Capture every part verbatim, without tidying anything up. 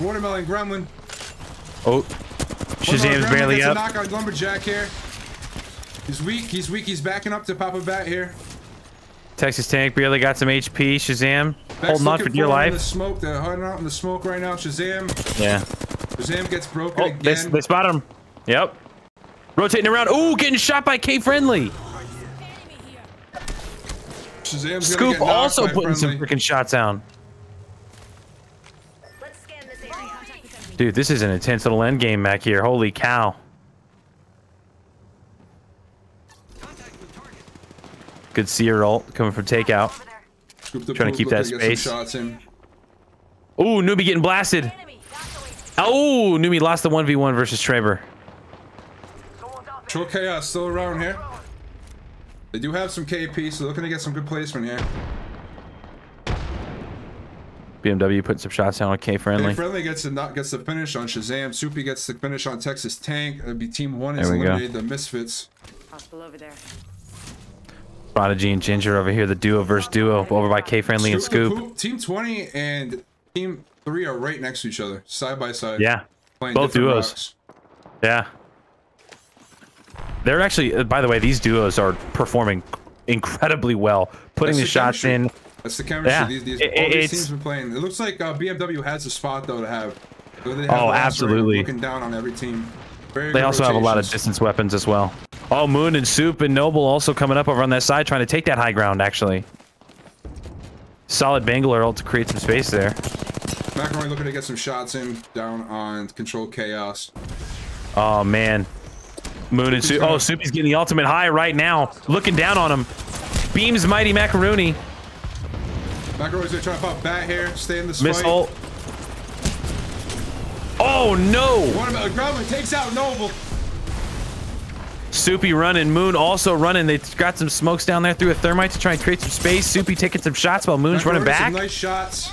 Watermelon Gremlin. Oh, Shazam's Gremlin barely up. A knock on Lumberjack here. He's weak. He's weak. He's backing up to Papa Bat here. Texas Tank barely got some H P. Shazam Bex holding on for dear life. The smoke. They're hunting out in the smoke right now. Shazam. Yeah. Shazam gets broken oh, again. They, they spot him. Yep. Rotating around. Ooh, getting shot by K-Friendly. Shazam's Scoop also putting Friendly. Some freaking shots down. Let's scan this area. Dude, this is an intense little end game back here. Holy cow. Good Seer ult coming from Takeout. Trying to keep that space. Ooh, Newbie getting blasted. Oh, Newbie lost the one v one versus Traeber. Troll Chaos still around here. They do have some K P, so looking to get some good placement here. B M W putting some shots down on K-Friendly. K-Friendly gets the not gets the finish on Shazam. Soupy gets the finish on Texas Tank. It'd be team one is eliminated. The Misfits. Hospital over there. Prodigy and Ginger over here. The duo versus duo over by K-Friendly and Scoop. Team twenty and Team three are right next to each other, side by side. Yeah, both duos. Rocks. Yeah. They're actually, by the way, these duos are performing incredibly well, putting the, the shots in. That's the chemistry. Yeah. These, these, it, all these teams been playing. It looks like uh, B M W has a spot though to have. So they have oh, absolutely. Looking down on every team. Very they also rotations. Have a lot of distance weapons as well. Oh, Moon and Soup and Noble also coming up over on that side, trying to take that high ground. Actually, solid Bangalore ult to create some space there. Macaroni looking to get some shots in down on Control Chaos. Oh man. Moon and Soup. Oh, Soupy's getting the ultimate high right now. Looking down on him. Beams Mighty Macaroni. Macaroni's gonna try to pop Bat here. Stay in the spike. Miss ult. Oh no! Watermelon Gremlin takes out Noble. Soupy running. Moon also running. They got some smokes down there through a thermite to try and create some space. Soupy taking some shots while Moon's Macaroni running back. Nice shots.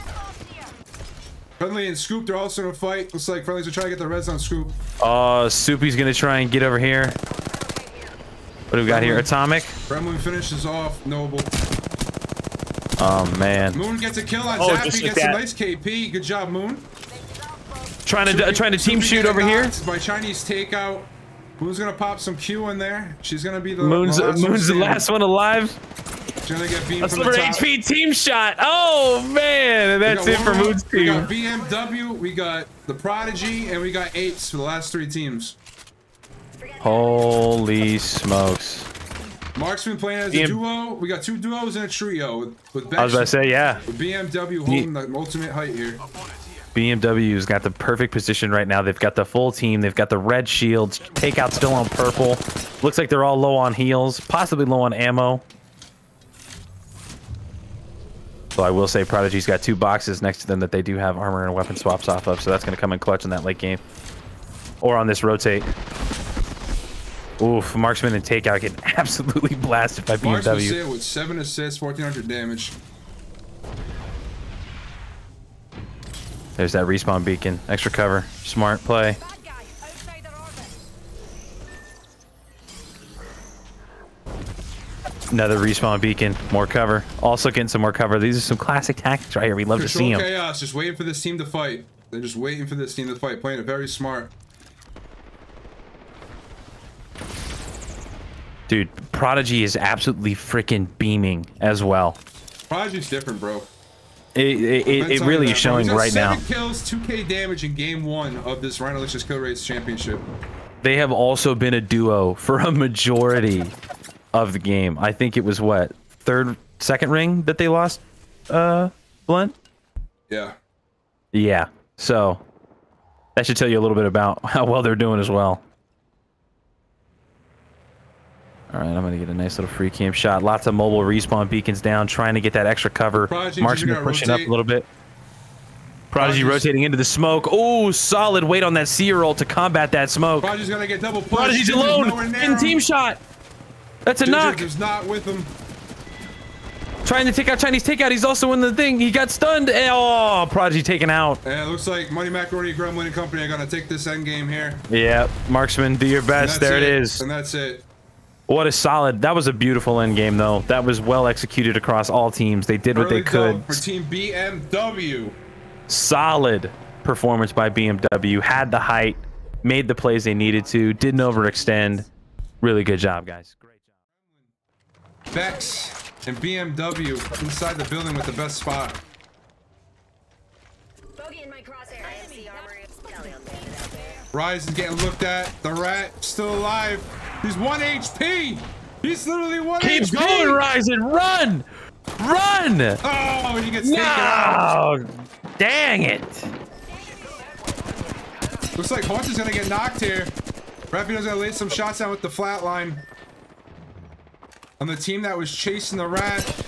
Friendly and Scoop, they're also in a fight. Looks like Friendly's gonna try to get the res on Scoop. Uh, Soupy's gonna try and get over here. What do we got Gremlin. Here? Atomic? Gremlin finishes off Noble. Oh, man. Moon gets a kill on oh, Zappy. Gets that. A nice K P. Good job, Moon. Trying to, Soupy, uh, trying to team Soupy shoot over here. By Chinese Takeout. Moon's gonna pop some Q in there. She's gonna be the Moon's, the last, Moon's the last one alive. Gonna get beamed from the top. H P team shot. Oh man, and that's it for Moon's team. We got B M W, we got the Prodigy, and we got Apes for the last three teams. Holy smokes! Marksman playing as a duo. We got two duos and a trio. With, with Bex, I was about to say, yeah. With B M W holding the ultimate height here. B M W's got the perfect position right now. They've got the full team. They've got the red shields. Takeout still on purple. Looks like they're all low on heals, possibly low on ammo. So I will say Prodigy's got two boxes next to them that they do have armor and weapon swaps off of, so that's going to come in clutch in that late game. Or on this rotate. Oof, Marksman and Takeout getting absolutely blasted by B M W. Marksman with seven assists, fourteen hundred damage. There's that respawn beacon. Extra cover. Smart play. Another respawn beacon, more cover. Also getting some more cover. These are some classic tactics right here. We love Control to see them. Chaos, just waiting for this team to fight. They're just waiting for this team to fight. Playing it very smart. Dude, Prodigy is absolutely freaking beaming as well. Prodigy's different, bro. It, it, it, it really is showing right now. Seven kills, two K damage in game one of this Rhinolicious Kill Rates Championship. They have also been a duo for a majority of the game. I think it was what third second ring that they lost uh Blunt. Yeah. Yeah. So that should tell you a little bit about how well they're doing as well. All right, I'm going to get a nice little free cam shot. Lots of mobile respawn beacons down trying to get that extra cover. Marksman pushing rotate. Up a little bit. Prodigy Prodigy's rotating into the smoke. Oh, solid weight on that Seer roll to combat that smoke. Prodigy's going to get double pushed. Prodigy's alone in team shot. That's a Ginger knock. Is not with him. Trying to take out Chinese Takeout. He's also in the thing. He got stunned. Oh, Prodigy taken out. Yeah, it looks like Mighty Macaroni, Gremlin, and company are gonna take this end game here. Yeah, Marksman, do your best. There it. it is. And that's it. What a solid. That was a beautiful end game, though. That was well executed across all teams. They did Early what they could. For Team B M W. solid performance by B M W. Had the height, made the plays they needed to, didn't overextend. Really good job, guys. Great job. Bex and B M W inside the building with the best spot. Horizon getting looked at. The rat still alive. He's one H P. He's literally one H P. Keep going, Horizon. Run, run. Oh, he gets taken out. No, dang it. Looks like Horse is gonna get knocked here. Rapino's gonna lay some shots down with the flatline. On the team that was chasing the rat.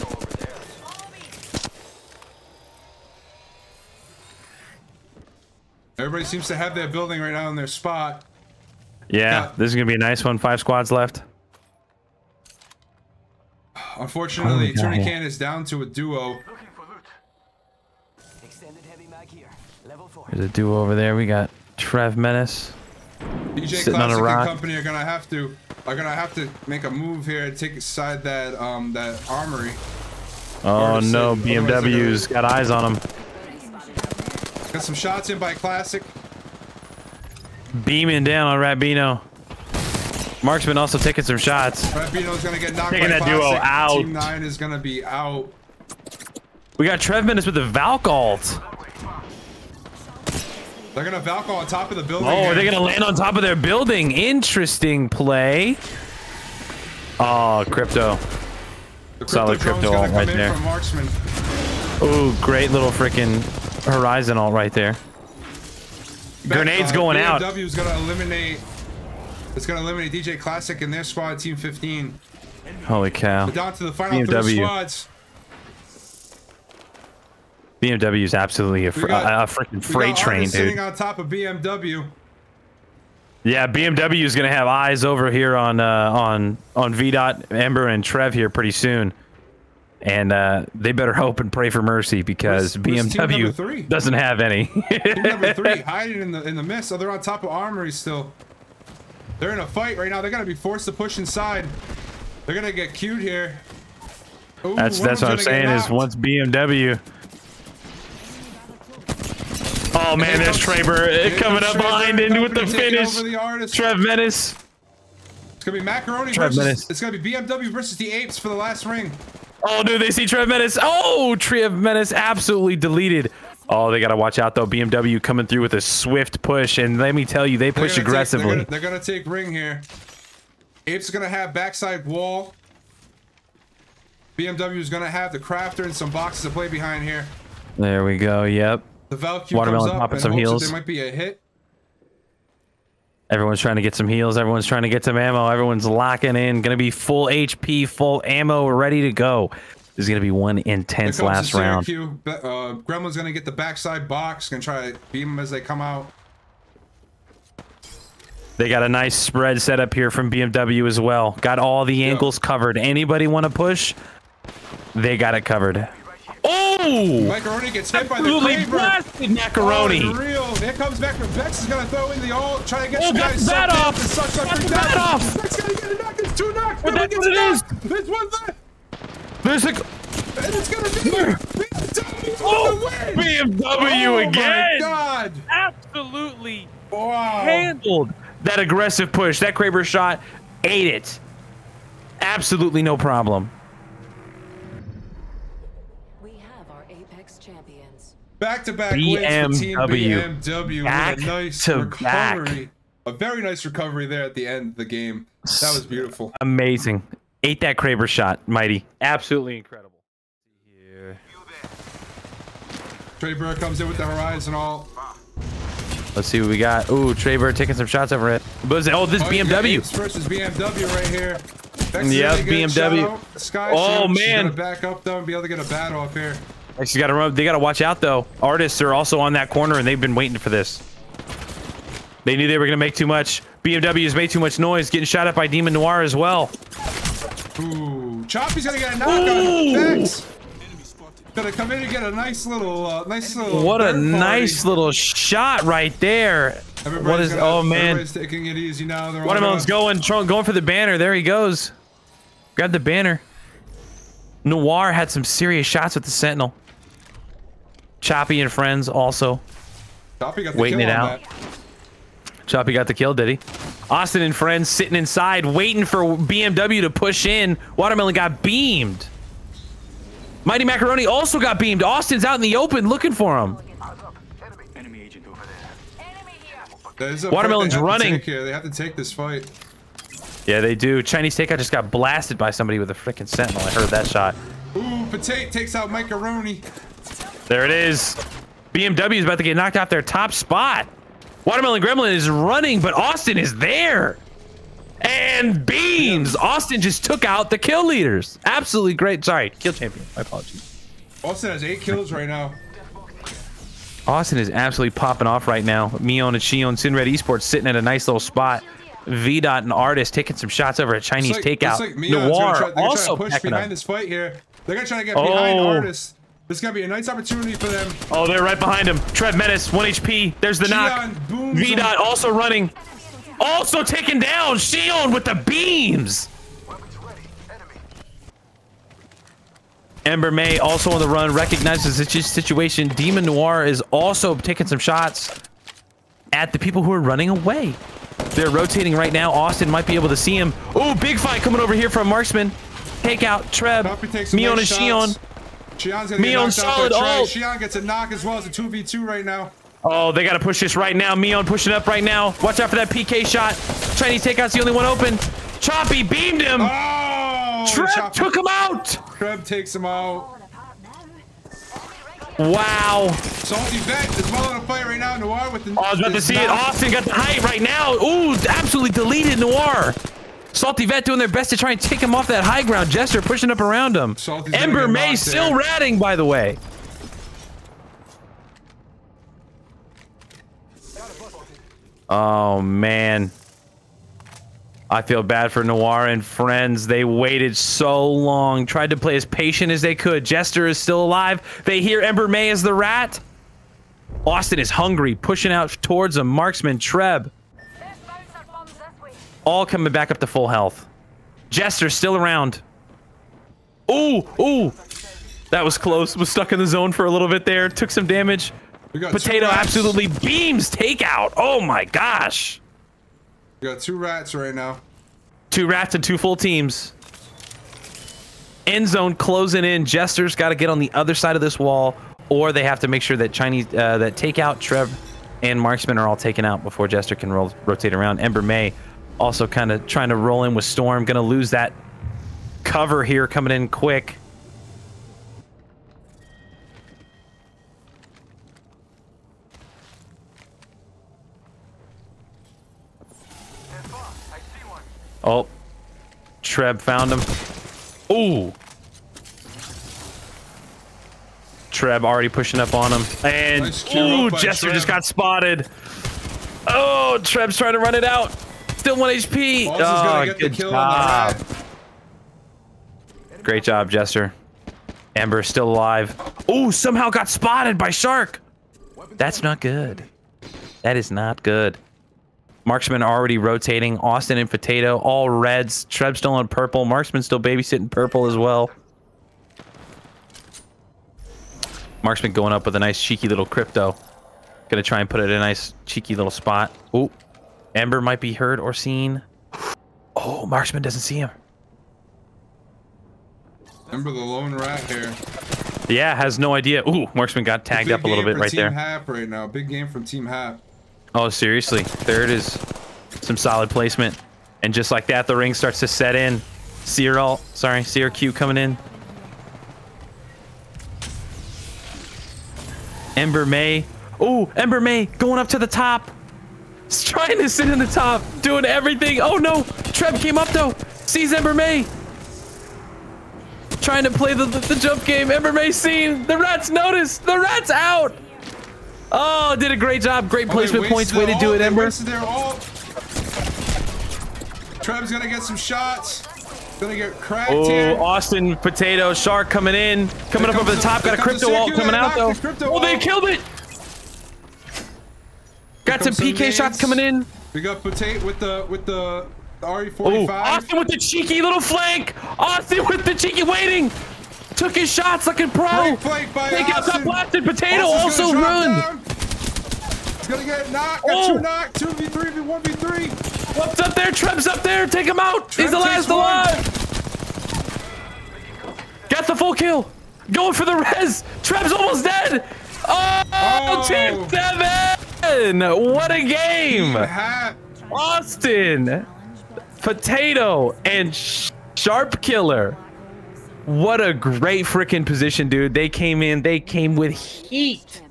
Everybody seems to have their building right now in their spot. Yeah, yeah, this is going to be a nice one. Five squads left. Unfortunately, oh Tourniquet God. is down to a duo. There's a duo over there. We got Trev Menace. D J Classic on a rock. And company are going to have to are going to have to make a move here and take aside that um that armory. Oh no, B M W's got eyes on him. Got some shots in by Classic. Beaming down on Rabino. Marksman also taking some shots. Rabino's gonna get knocked taking by that Classic. Duo out. Team nine is gonna be out. We got Trev Menace with the Valk alt. They're gonna Valk on top of the building. Oh, here. Are they gonna land on top of their building? Interesting play. Oh, Crypto. The crypto Solid Crypto alt right there. Oh, great little freaking Horizon alt right there. Grenades going out. B M W's gonna eliminate. It's gonna eliminate D J Classic and their squad, Team fifteen. Holy cow! We're down to the final three squads. B M W's absolutely a, fr got, a, a freaking freight train, dude. Sitting on top of B M W. Yeah, B M W's gonna have eyes over here on uh, on on V DOT, Ember, and Trev here pretty soon. And uh, they better hope and pray for mercy because where's, where's B M W doesn't have any. Team number three hiding in the in the mist. Oh, they're on top of Armory still. They're in a fight right now. They're gonna be forced to push inside. They're gonna get queued here. Ooh, that's that's what I'm saying is once B M W. Oh man, there's Traeber coming up behind in with the finish. The Trev Menace. It's gonna be Macaroni Trev versus. Menace. It's gonna be B M W versus the Apes for the last ring. Oh, dude, they see Trev Menace. Oh, Trev Menace absolutely deleted. Oh, they got to watch out, though. B M W coming through with a swift push. And let me tell you, they push aggressively. They're going to take ring here. Apes are going to have backside wall. B M W is going to have the crafter and some boxes to play behind here. There we go. Yep. The Valkyrie Watermelon popping some heals. There might be a hit. Everyone's trying to get some heals. Everyone's trying to get some ammo. Everyone's locking in. Going to be full H P, full ammo. We're ready to go. This is going to be one intense last round. Uh, Gremlin's going to get the backside box. Going to try to beam them as they come out. They got a nice spread set up here from B M W as well. Got all the angles yeah. covered. Anybody want to push? They got it covered. Oh! Macaroni gets hit by the Absolutely blasted Macaroni. Oh, real. Here comes Macaroni. Bex is going to throw in the ult, try to get oh, some guys. Oh, got the bat off. Sucks up got the bat off. Bex going to get a knock. It's two knocks. But that's what it is. There's one left. There's a... And it's going to be... B M W oh, B M W oh, again. Oh, my God. Absolutely wow. handled that aggressive push. That Kraber shot ate it. Absolutely no problem. Back-to-back wins for Team B M W back with a nice recovery. Back. A very nice recovery there at the end of the game. That was beautiful. Amazing. Ate that Kraber shot, Mighty. Absolutely incredible. Yeah. Traeber comes in with the Horizon all. Let's see what we got. Ooh, Traeber taking some shots over it. But, oh, this oh, B M W. Versus B M W right here. Yep, B M W. Sky oh, She's man. Gonna back up, though, and be able to get a bat off here. Actually, gotta run. They gotta watch out though. Artists are also on that corner, and they've been waiting for this. They knew they were gonna make too much. B M W's made too much noise. Getting shot at by Demon Noir as well. Ooh, Choppy's gonna get a knock on Bex. Gonna come in and get a nice little, uh, nice little. What a nice little shot right there. Everybody's what is? Gonna, oh man. Everybody's taking it easy now. They're Watermelon's going, going for the banner. There he goes. Grab the banner. Noir had some serious shots with the Sentinel. Choppy and friends also. Choppy got the waiting kill it out. That. Choppy got the kill, did he? Austin and friends sitting inside waiting for B M W to push in. Watermelon got beamed. Mighty Macaroni also got beamed. Austin's out in the open looking for him. Enemy agent over there. Enemy here. Watermelon's running. They have to take this fight. Yeah, they do. Chinese Takeout just got blasted by somebody with a freaking sentinel. I heard that shot. Ooh, Potato takes out Macaroni. There it is. B M W is about to get knocked off their top spot. Watermelon Gremlin is running, but Austin is there. And beams. Austin just took out the kill leaders. Absolutely great. Sorry, kill champion. My apologies. Austin has eight kills right now. Austin is absolutely popping off right now. Mion and Shion, Sinred Esports sitting at a nice little spot. V DOT and Artist taking some shots over at Chinese like, Takeout. Like Noir try, also trying to push behind up. This fight here. They're gonna try to get oh. behind Artist. This is gonna be a nice opportunity for them. Oh, they're right behind him. Trev Menace, one H P. There's the Shion, knock. V DOT also running. Also taken down. Shion with the beams. Ember May also on the run, recognizes the situation. Demon Noir is also taking some shots at the people who are running away. They're rotating right now. Austin might be able to see him. Oh, big fight coming over here from Marksman. Takeout, Treb, Mion and Shion. Shion's gonna Mion solid ult. Shion gets a knock as well as a two v two right now. Oh, they gotta push this right now. Mion pushing up right now. Watch out for that P K shot. Chinese Takeout's the only one open. Choppy beamed him. Oh, Treb Choppy. Took him out. Treb takes him out. Wow. Salty Bex is well on a fight right now. Noir with the. Oh, I was about to see it. Austin got the height right now. Ooh, absolutely deleted Noir. Salty Vet doing their best to try and take him off that high ground. Jester pushing up around him. Salty's Ember May still there. Ratting, by the way. Oh, man. I feel bad for Noir and friends. They waited so long, tried to play as patient as they could. Jester is still alive. They hear Ember May as the rat. Austin is hungry, pushing out towards a Marksman, Treb. All coming back up to full health. Jester still around. Ooh, ooh. That was close. Was stuck in the zone for a little bit there. Took some damage. Potato absolutely beams Takeout. Oh my gosh. We got two rats right now. Two rats and two full teams. End zone closing in. Jester's got to get on the other side of this wall, or they have to make sure that Chinese uh, that Takeout, Trev, and Marksman are all taken out before Jester can roll, rotate around. Ember May also kind of trying to roll in with Storm. Going to lose that cover here coming in quick. Oh, Treb found him. Ooh. Treb already pushing up on him. And nice ooh, Jester Treb. Just got spotted. Oh, Treb's trying to run it out. Still one H P. Balls oh, get good the kill job. On the Great job, Jester. Ember still alive. Ooh, somehow got spotted by Shark. That's not good. That is not good. Marksman already rotating. Austin and Potato, all reds. Treb still on purple. Marksman still babysitting purple as well. Marksman going up with a nice cheeky little crypto. Gonna try and put it in a nice cheeky little spot. Ooh, Ember might be heard or seen. Oh, Marksman doesn't see him. Ember the lone rat here. Yeah, has no idea. Ooh, Marksman got tagged up a little bit right there. Big game from Team Hap right now. Big game from Team Hap. Oh, seriously. There it is. Some solid placement. And just like that, the ring starts to set in. Seer ult. Sorry, Seer Q coming in. Ember May. Oh, Ember May going up to the top. He's trying to sit in the top. Doing everything. Oh, no. Treb came up, though. Sees Ember May. Trying to play the, the, the jump game. Ember May seen. The rat's noticed. The rat's out. Oh, did a great job. Great placement oh, points. Way to do it, Ember. Treb's going to get some shots. Going to get cracked oh, here. Austin, Potato, Shark coming in. Coming up over the top. Got a crypto ult coming out, though. Oh, they killed it. Got some P K shots coming in. We got Potato with the with the R E forty-five. Oh, Austin with the cheeky little flank. Austin with the cheeky waiting. Took his shots like a pro. Takeout got blasted. Potato also run. He's gonna get knocked. Got two knocked. two v three v one v three. What's up there? Trev's up there. Take him out. He's the last alive. Got the full kill. Going for the res. Trev's almost dead. Oh, oh. Team Seven. What a game. Austin, Potato, and Sharp Killer. What a great freaking position, dude. They came in, they came with heat.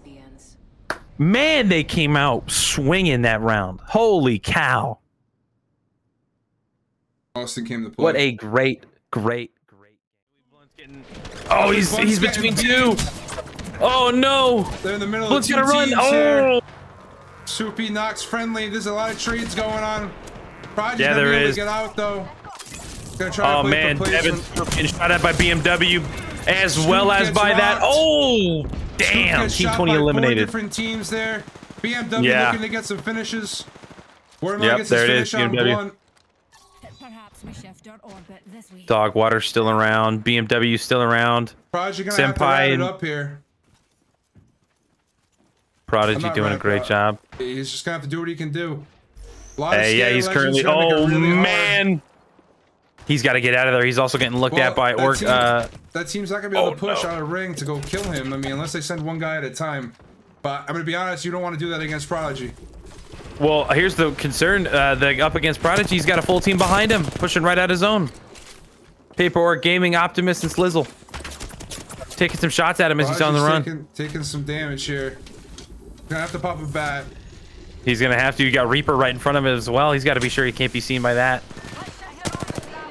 Man, they came out swinging that round. Holy cow. Austin came to play. What a great, great, great. Oh, he's he's between two. Oh, no. They're in the middle of the two teams here. Soupy knocks Friendly. There's a lot of trades going on. Prodigy's yeah, there is. Get out, though. Gonna try oh to man, Devin's getting shot at by B M W as Scoop well as by rocked. That. Oh, damn. Team twenty eliminated. Different teams there. B M W yeah. looking to get some finishes. Watermelon yep, gets there his it finish is. B M W. Dog water still around. B M W still around. Prodigy gonna Senpai have to wrap it up here. Prodigy doing a great job. He's just gonna have to do what he can do. A lot hey, of yeah, he's currently. Oh really man. Hard. He's got to get out of there. He's also getting looked well, at by Orc. Team, uh, that team's not going to be able oh, to push no. out of ring to go kill him. I mean, unless they send one guy at a time. But I'm going to be honest, you don't want to do that against Prodigy. Well, here's the concern. Uh, the up against Prodigy, he's got a full team behind him, pushing right out of zone. Paper Orc, Gaming, Optimus, and Slizzle. Taking some shots at him as Prodigy's he's on the run. Taking, taking some damage here. Going to have to pop a bat. He's going to have to. You got Reaper right in front of him as well. He's got to be sure he can't be seen by that.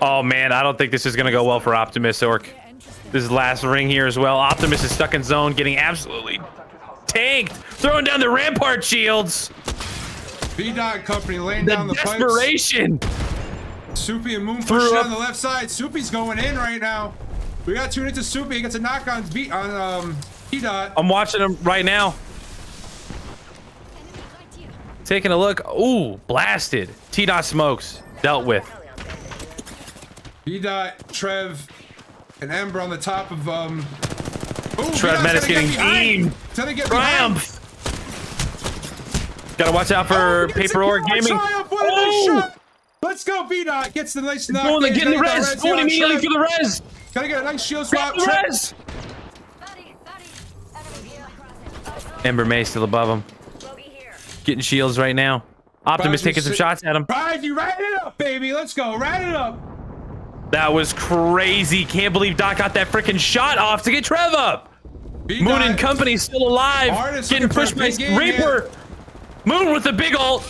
Oh man, I don't think this is gonna go well for Optimus Orc. This is last ring here as well. Optimus is stuck in zone, getting absolutely tanked. Throwing down the rampart shields. V DOT company laying the down the desperation. Pipes. Soupy and Moon pushing on the left side. Soupy's going in right now. We got tuned into Soupy. He gets a knock on V on um, V DOT. I'm watching him right now. Taking a look. Ooh, blasted. T DOT smokes. Dealt with. V DOT, Trev, and Ember on the top of um. Ooh, Trev Menace getting aimed. Get Triumph. Behind. Gotta watch out for oh, Paper Orc Gaming. Triumph, oh. Let's go, V DOT gets the nice knock. Going to get the res. Going immediately for the res. Gotta get a nice shield swap. Res. Ember May still above him. Getting shields right now. Optimus taking some shots at him. Pride, you ride it up, baby. Let's go, ride it up. That was crazy. Can't believe Doc got that freaking shot off to get Trev up. V DOT. Moon and company still alive. Artist getting pushed by Reaper. Moon with the big ult.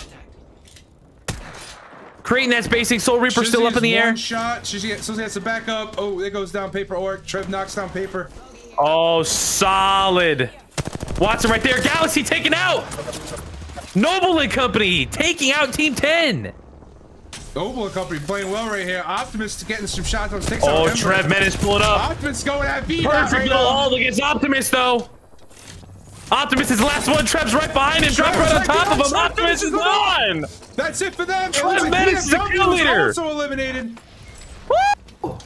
Creating that spacing. Soul Reaper Shizzy still up in the air. Shot. Shizzy has to back up. Oh, it goes down Paper Orc. Trev knocks down Paper. Oh, solid. Watson right there. Galaxy taken out. Noble and company taking out Team ten. Noble company playing well right here. Optimus getting some shots on six. Oh, Trev Menace pulling up. Optimus going at V DOT. Perfect little ult against Optimus though. Optimus is the last one. Trev's right behind him. Trev's right on top of him. Optimus is gone. That's it for them. Trev Menace is the kill leader. Also eliminated. Woo!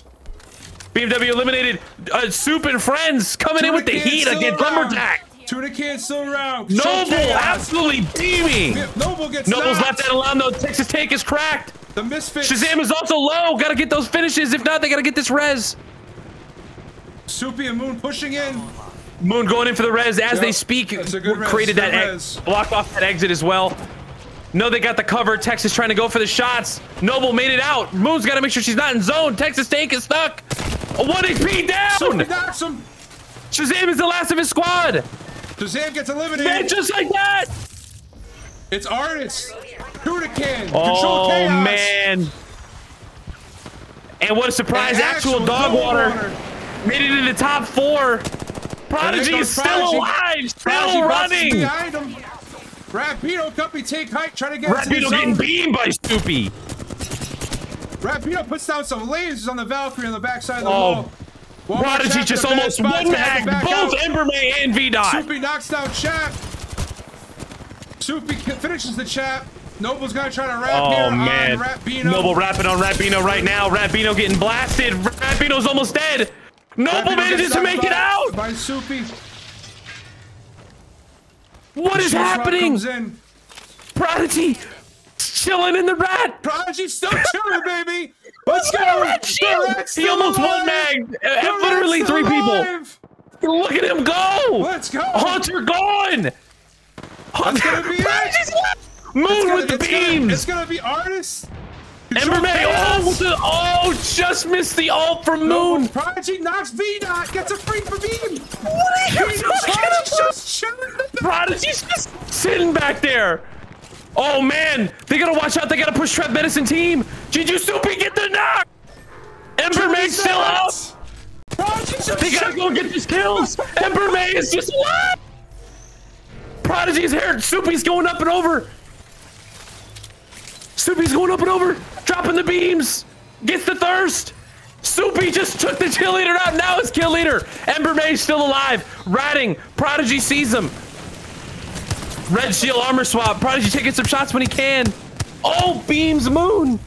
B M W eliminated. Uh, Soup and Friends coming in with the heat against Lumberjack. Tuna can still around. Noble absolutely beaming. Noble gets Noble's left that alone though. Texas Tank is cracked. The misfit. Shazam is also low. Gotta get those finishes. If not, they gotta get this res. Soupy and Moon pushing in. Moon going in for the res as yep. they speak. Created that exit. Blocked off that exit as well. No, they got the cover. Texas trying to go for the shots. Noble made it out. Moon's gotta make sure she's not in zone. Texas Tank is stuck. One H P down. Soupy knocks him. Shazam is the last of his squad. Shazam gets eliminated. Man, just like that. It's Artist. Hurricane. Oh, control chaos. Man. And what a surprise. An actual, actual dog water. water. Made it in the top four. Prodigy is still Prodigy. alive. Still Prodigy running. Rapido company take height. Trying to get Rapido getting beamed by Soupy. Rapido puts down some lasers on the Valkyrie on the backside of the oh. wall. Well, Prodigy just almost one-hacked both out. Ember May and V DOT. Soupy knocks down Chap. Soupy finishes the Chap. Noble's gonna try to wrap oh, here man. on Rapino. Noble wrapping on Rapino right now. Rapino getting blasted. Rapino's almost dead. Noble manages to make it out! By Soupy. What is happening? Prodigy chilling in the rat. Prodigy's still chilling, baby. Let's go. He almost won mag. Literally three people. Look at him go. Let's go. Hunter gone. Hunter. That's gonna be it. Moon with the beams. It's gonna be Artist. Ember May, oh, the, oh, just missed the ult from Moon. No, Prodigy knocks V DOT, gets a free for beam. What are you talking about? Just Prodigy's just sitting back there. Oh man, they gotta watch out. They gotta push Trev Menace team. G G Soupy get the knock. Ember May still out. They gotta go get these kills. Ember May is just what? Prodigy's here. Soupy's going up and over. Soupy's going up and over, dropping the beams, gets the thirst. Soupy just took the kill leader out. Now it's kill leader. Ember May's still alive, ratting. Prodigy sees him. Red shield armor swap. Prodigy taking some shots when he can. Oh, beams Moon.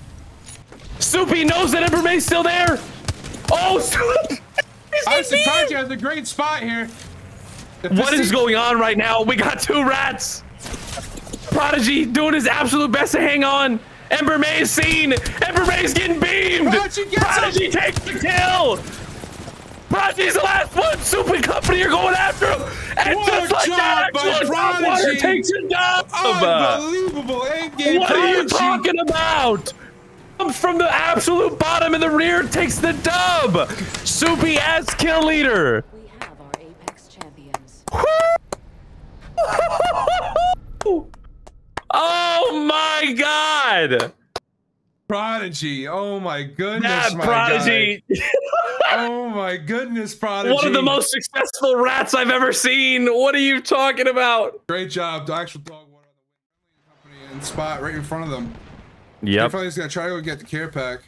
Soupy knows that Ember May's still there. Oh, Soupy. Prodigy has a great spot here. What is going on right now? We got two rats. Prodigy doing his absolute best to hang on. Ember May is seen. Ember May is getting beamed. Prodigy, Prodigy takes the kill. Prodigy's the last one. Stupid company are going after him. And what just like that, actual drop water takes it down. Unbelievable end game. What Prodigy. Are you talking about? Comes from the absolute bottom in the rear, takes the dub. Soupy as kill leader. We have our Apex champions. Oh my God! Prodigy! Oh my goodness! That my Prodigy! God. Oh my goodness, Prodigy! One of the most successful rats I've ever seen. What are you talking about? Great job, the actual dog water on the company and spot right in front of them. Yep. K-friendly's gonna try to go get the care pack.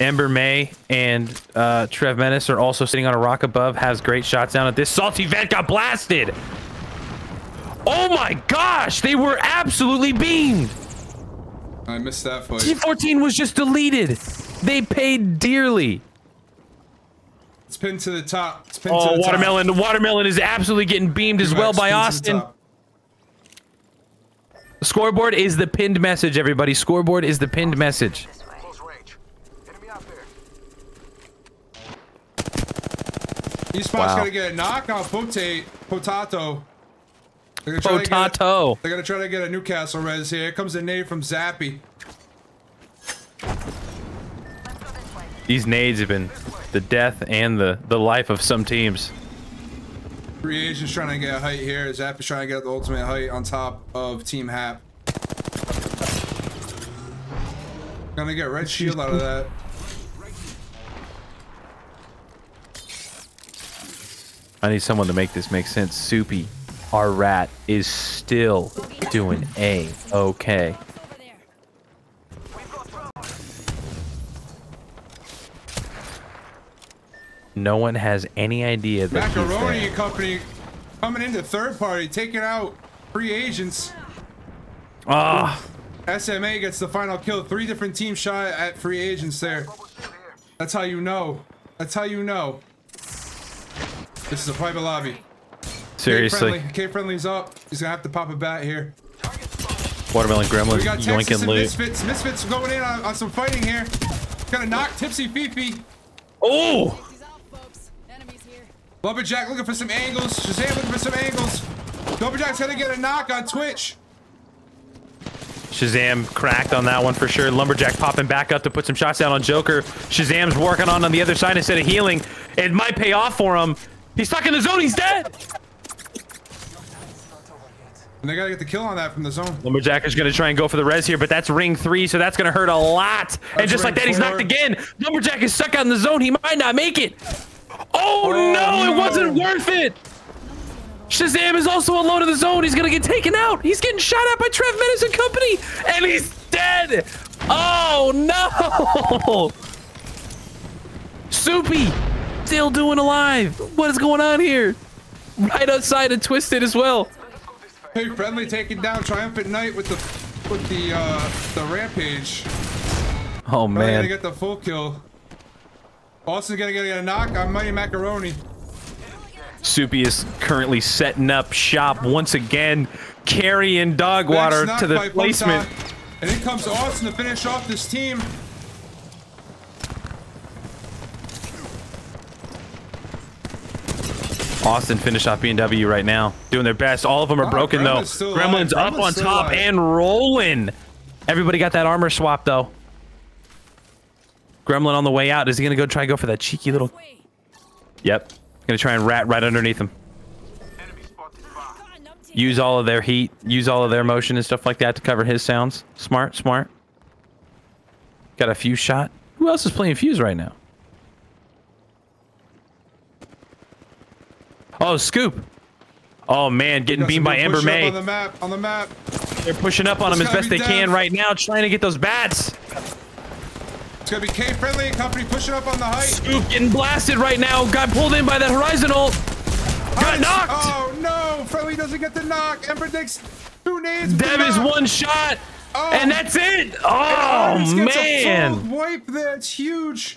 Ember May and uh, Trev Menace are also sitting on a rock above. Has great shots down at this salty vet. Got blasted. Oh my gosh, they were absolutely beamed. I missed that fight. T fourteen was just deleted. They paid dearly. It's pinned to the top. It's pinned oh, to the Watermelon. Top. Watermelon is absolutely getting beamed as well by Austin. The the scoreboard is the pinned message, everybody. Scoreboard is the pinned message. Close range. Enemy out there. Eastbound's wow. Gonna get a knock on Potato. Potato. They're gonna, Potato. Get, they're gonna try to get a Newcastle res here. Here comes a nade from Zappy. These nades have been the death and the, the life of some teams. Reagent's trying to get a height here. Zappy's trying to get the ultimate height on top of Team Hap. Gonna get Red Shield out of that. I need someone to make this make sense. Soupy. Our rat is still doing A-okay. No one has any idea that Macaroni he's there. Company coming into third party, taking out free agents. Ah. Oh. S M A gets the final kill. Three different teams shot at free agents there. That's how you know. That's how you know. This is a private lobby. Seriously. K-Friendly's up. He's gonna have to pop a bat here. Watermelon Gremlin. We got Texas and Misfits. Misfits going in on, on some fighting here. Gonna knock Tipsy Fifi. Oh! Lumberjack looking for some angles. Shazam looking for some angles. Lumberjack's gonna get a knock on Twitch. Shazam cracked on that one for sure. Lumberjack popping back up to put some shots down on Joker. Shazam's working on on the other side instead of healing. It might pay off for him. He's stuck in the zone. He's dead. And they gotta get the kill on that from the zone. Lumberjack is gonna try and go for the res here, but that's ring three, so that's gonna hurt a lot. That's and just like that, four. He's knocked again. Lumberjack is stuck out in the zone. He might not make it. Oh, oh no, no, it wasn't worth it. Shazam is also alone in the zone. He's gonna get taken out. He's getting shot at by Trev Menace and company, and he's dead. Oh no. Soupy still doing alive. What is going on here? Right outside of Twisted as well. K-friendly taking down Triumphant Knight with the with the uh, the rampage. Oh man! They're gonna get the full kill. Austin's gonna get a knock on Mighty Macaroni. Soupy is currently setting up shop once again, carrying dog water to the placement. And in comes Austin to finish off this team. Austin finished off B M W right now, doing their best. All of them are oh, broken though. Gremlin's up on top alive. And rolling. Everybody got that armor swap though. Gremlin on the way out. Is he gonna go try and go for that cheeky little? Yep. Gonna try and rat right underneath him. Use all of their heat, use all of their motion and stuff like that to cover his sounds. Smart, smart. Got a fuse shot. Who else is playing fuse right now? Oh, Scoop. Oh man, getting beamed by Ember May. On the map, on the map. They're pushing up on him as best they can right now, trying to get those bats. It's gonna be K-Friendly and company pushing up on the height. Scoop getting blasted right now. Got pulled in by that Horizon ult. Got knocked. Oh no, Friendly doesn't get the knock. Ember takes two nades. Dev is one shot. Oh. And that's it. Oh man. Gets a full wipe there. It's huge.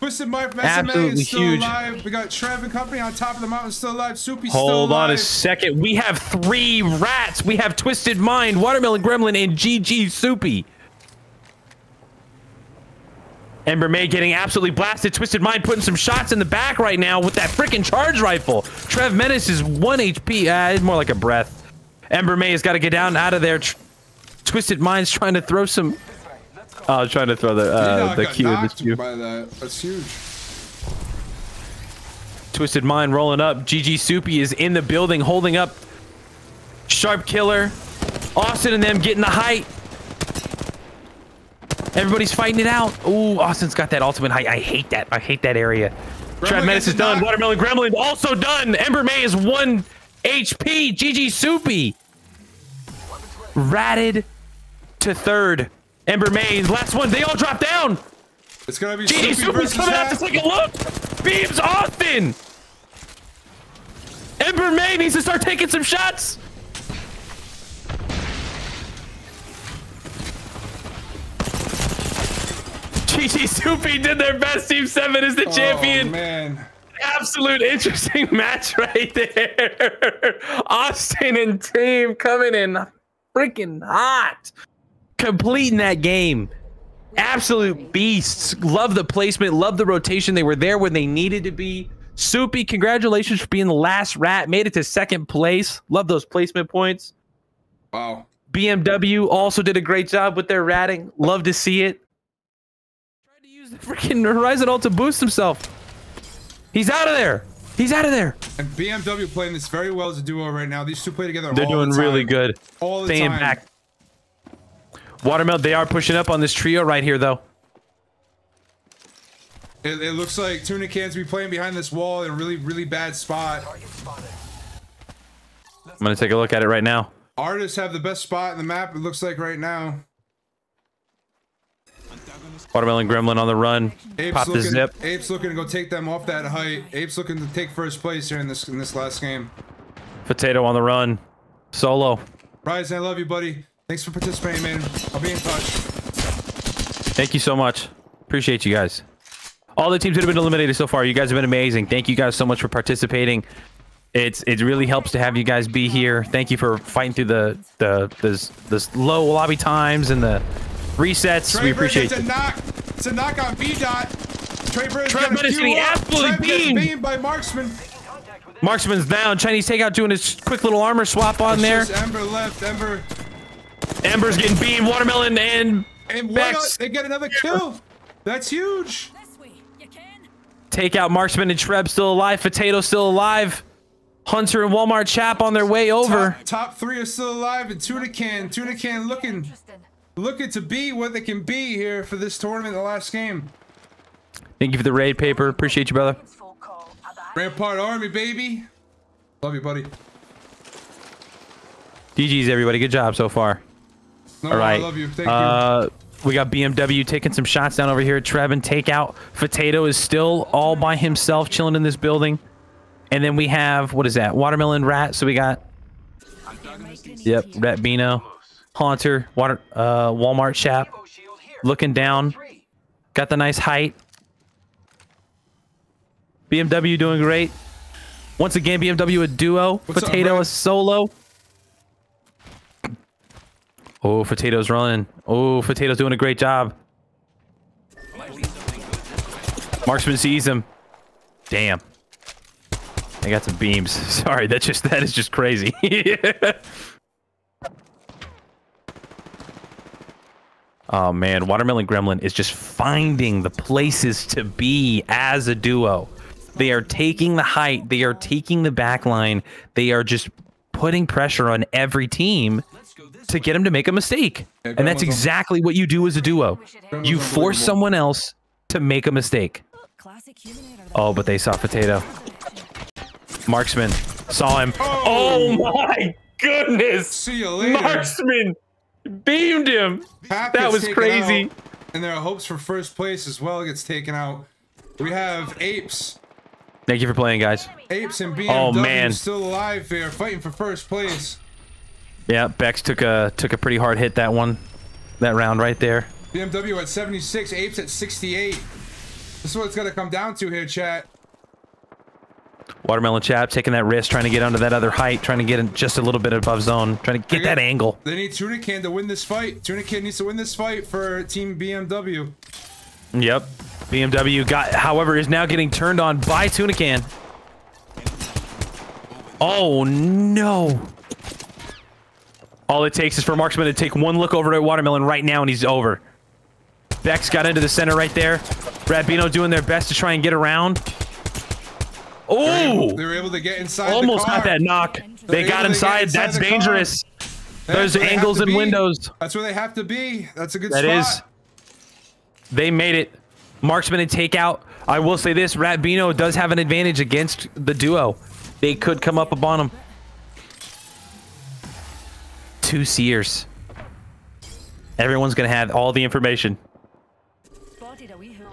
Twisted Mark, Messi is still huge. Alive. We got Trev and company on top of the mountain, still alive. Soupy still alive. Hold on a second. We have three rats. We have Twisted Mind, Watermelon Gremlin, and G G Soupy. Ember May getting absolutely blasted. Twisted Mind putting some shots in the back right now with that freaking charge rifle. Trev Menace is one H P. Uh, it's more like a breath. Ember May has got to get down out of there. Tr Twisted Mind's trying to throw some. Oh, I was trying to throw the uh, the Q in this queue. That. That's huge. Twisted Mind rolling up. G G Soupy is in the building, holding up. Sharp Killer. Austin and them getting the height. Everybody's fighting it out. Ooh, Austin's got that ultimate height. I hate that. I hate that area. Trev Menace is done. Knock. Watermelon Gremlin also done. Ember May is one H P. G G Soupy ratted to third. Ember May, last one. They all drop down. It's gonna be G G Soupy's coming out to take a look. Beams Austin. Ember May needs to start taking some shots. G G Soupy did their best. Team seven is the oh, champion. Man. Absolute interesting match right there. Austin and team coming in freaking hot. Completing that game. Absolute beasts. Love the placement. Love the rotation. They were there when they needed to be. Soupy, congratulations for being the last rat. Made it to second place. Love those placement points. Wow. B M W also did a great job with their ratting. Love to see it. Freaking Horizon ult to boost himself. He's out of there. He's out of there. And B M W playing this very well as a duo right now. These two play together. They're all doing the time. Really good. All the Staying time. Back. Watermelon, they are pushing up on this trio right here, though. It, it looks like Tuna Can's be playing behind this wall in a really, really bad spot. I'm gonna take a look at it right now. Artists have the best spot in the map. It looks like right now. Watermelon Gremlin on the run. Apes Pop looking, the zip. Apes looking to go take them off that height. Apes looking to take first place here in this in this last game. Potato on the run. Solo. Ryzen, I love you, buddy. Thanks for participating, man. I'll be in touch. Thank you so much. Appreciate you guys. All the teams that have been eliminated so far, you guys have been amazing. Thank you guys so much for participating. It's it really helps to have you guys be here. Thank you for fighting through the the this this low lobby times and the resets. Traeber, we appreciate it. It's a knock on V DOT. Traeber is getting absolutely beamed. beamed by Marksman. Marksman's down. Chinese Takeout doing his quick little armor swap on it's there. Just Ember left. Ember. Ember's getting beamed. Watermelon and, and Bex. They get another kill. That's huge. Takeout Marksman and Treb still alive. Potato still alive. Hunter and Walmart Chap on their way over. Top, top three are still alive, and Tuna Can. Tuna Can looking. Looking to be what they can be here for this tournament, the last game. Thank you for the raid, Paper. Appreciate you, brother. Rampart Army, baby. Love you, buddy. D Gs, everybody. Good job so far. No, all right. I love you. Thank uh, you. We got B M W taking some shots down over here at Trevin. Takeout. Potato is still all by himself, chilling in this building. And then we have, what is that? Watermelon Rat. So we got, yep, Rat Bino. Haunter, water, uh, Walmart Chap, looking down, got the nice height. B M W doing great. Once again, B M W a duo. What's Potato up, a solo. Oh, Potato's running. Oh, Potato's doing a great job. Marksman sees him. Damn. I got some beams. Sorry, that's just that is just crazy. Yeah. Oh man, Watermelon Gremlin is just finding the places to be as a duo. They are taking the height, they are taking the back line, they are just putting pressure on every team to get them to make a mistake. Yeah, and that's exactly what you do as a duo. You force someone else to make a mistake. Oh, but they saw Potato. Marksman saw him. Oh, oh my goodness! See you later. Marksman beamed him. Pack that was crazy. Out, and their hopes for first place as well gets taken out. We have Apes. Thank you for playing, guys. Apes and B M W oh, man. still alive. They are fighting for first place. Yeah, Bex took a took a pretty hard hit that one, that round right there. B M W at seventy-six, Apes at sixty-eight. This is what it's gonna come down to here, chat. Watermelon Chap taking that risk, trying to get onto that other height, trying to get in just a little bit above zone, trying to get okay. that angle. They need Tuna Can to win this fight. Tuna Can needs to win this fight for Team B M W. Yep. B M W got, however, is now getting turned on by Tuna Can. Oh no. All it takes is for Marksman to take one look over at Watermelon right now and he's over. Bex got into the center right there. Rabino doing their best to try and get around. Oh! They, they were able to get inside. Almost the car. got that knock. They, they got inside. inside. That's dangerous. Car. There's angles and windows. That's where they have to be. That's a good spot. That is. They made it. Marksman and Takeout. I will say this: Rabino does have an advantage against the duo. They could come up upon him. Two Seers. Everyone's gonna have all the information.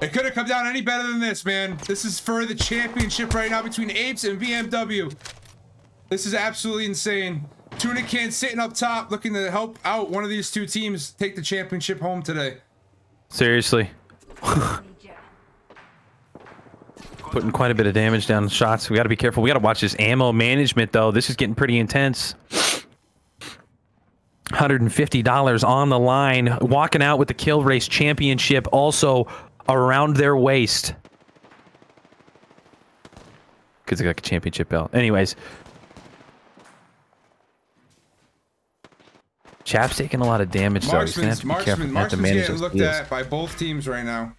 It couldn't come down any better than this, man. This is for the championship right now between Apes and B M W. This is absolutely insane. Tuna Can sitting up top, looking to help out one of these two teams take the championship home today. Seriously. Putting quite a bit of damage down the shots. We got to be careful. We got to watch this ammo management, though. This is getting pretty intense. one hundred fifty dollars on the line. Walking out with the Kill Race Championship also around their waist. Because they got a championship belt. Anyways. Chap's taking a lot of damage, though. He's going to have to be careful. Marksman's getting looked at by both teams right now.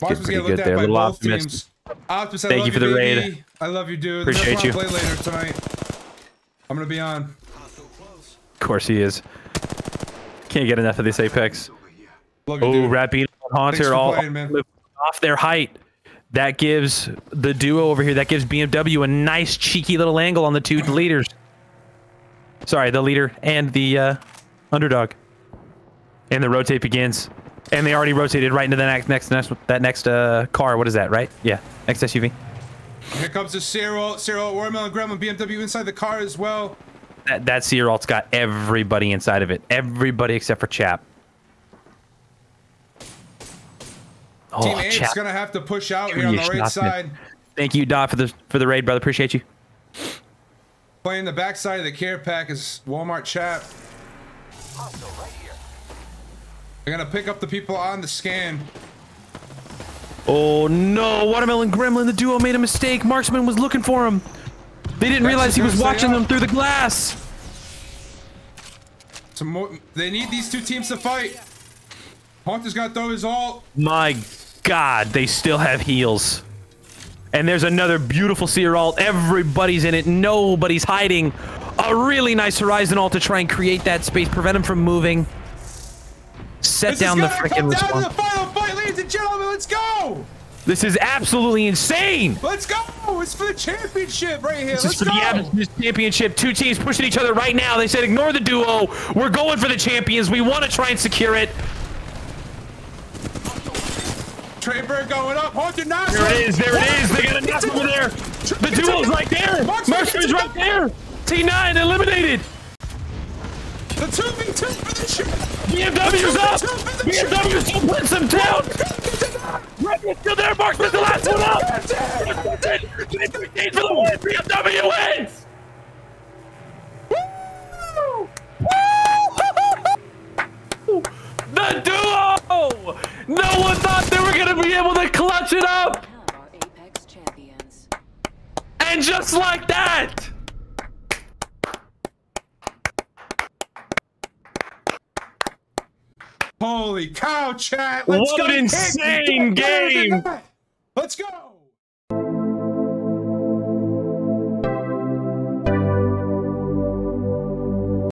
Marksman's getting looked at by both teams. Optimus, thank you for the raid. I love you, dude. Appreciate you. Play later tonight. I'm going to be on. Of course he is. Can't get enough of this Apex. Oh, Rapino and Haunter all playing, off their height. That gives the duo over here. That gives B M W a nice cheeky little angle on the two leaders. Sorry, the leader and the uh, underdog. And the rotate begins. And they already rotated right into the next next next that next uh, car. What is that? Right? Yeah, next S U V. Here comes the Cyril. Cyril, Watermelon Gremlin, B M W inside the car as well. That, that Seer alt's got everybody inside of it. Everybody except for Chap. Oh, Team eight's Chap. Gonna have to push out here on the right side. Thank you, Dot, for the for the raid, brother. Appreciate you. Playing the backside of the care pack is Walmart Chap. They're gonna pick up the people on the scan. Oh no, Watermelon Gremlin, the duo made a mistake. Marksman was looking for him. They didn't Bex realize he was watching them through the glass. Some more, they need these two teams to fight. Haunter's got to throw his ult. My God, they still have heals. And there's another beautiful Seer ult. Everybody's in it. Nobody's hiding. A really nice Horizon ult to try and create that space. Prevent him from moving. Set this down the frickin' response. This is going to come down to the final fight, ladies and gentlemen. Let's go. This is absolutely insane! Let's go! It's for the championship right here! This Let's is for go. the championship. Two teams pushing each other right now. They said ignore the duo. We're going for the champions. We want to try and secure it. Traeber going up. Haunter knocks There it is. There what? it is. They got a knock over there. The duo's right there. Marksman's right there. T nine eliminated. The two v two for the champ. B M W's up. B M W's putting some down. Still there, Marksman's the last one up! twenty thirteen for the win! B M W wins! Woo! Woo! The duo! No one thought they were gonna be able to clutch it up! And just like that! Holy cow, chat! Let's what go an insane game! Let's go!